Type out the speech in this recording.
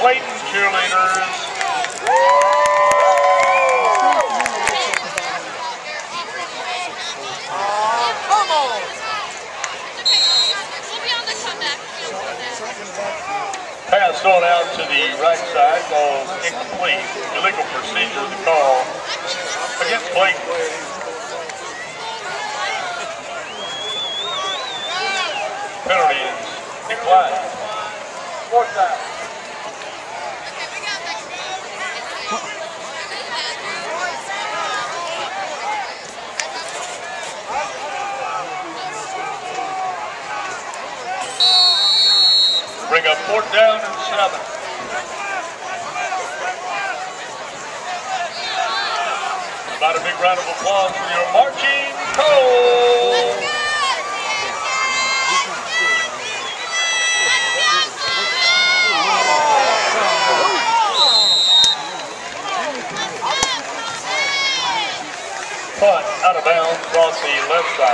Clayton cheerleaders. Come on! It's okay. We'll be on the comeback. Pass on out to the right side. Ball incomplete. Illegal procedure of the call against Clayton. Penalty is declined. Fourth down. Bring up fourth down and 7. About a big round of applause for your marching Cole. Out of bounds across the left side.